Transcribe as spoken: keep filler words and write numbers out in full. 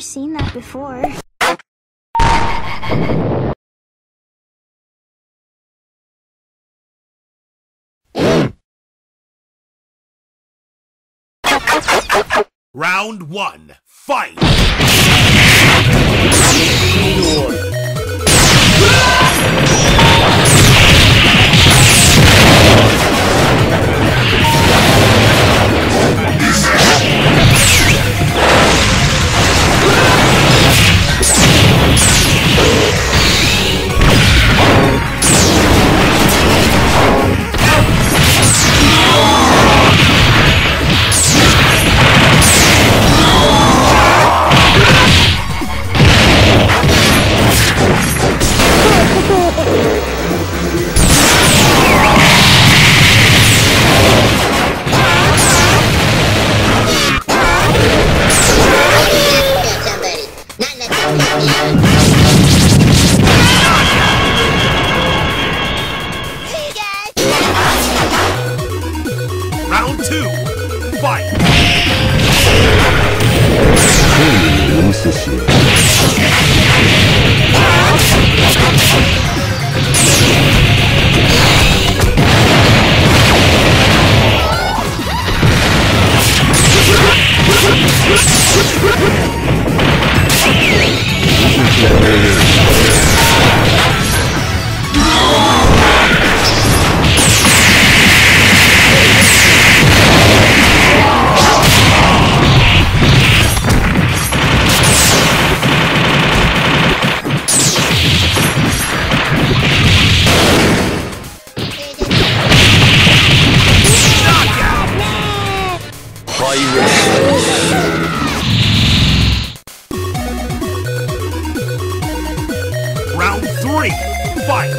never seen that before. Round one, fight! Fight!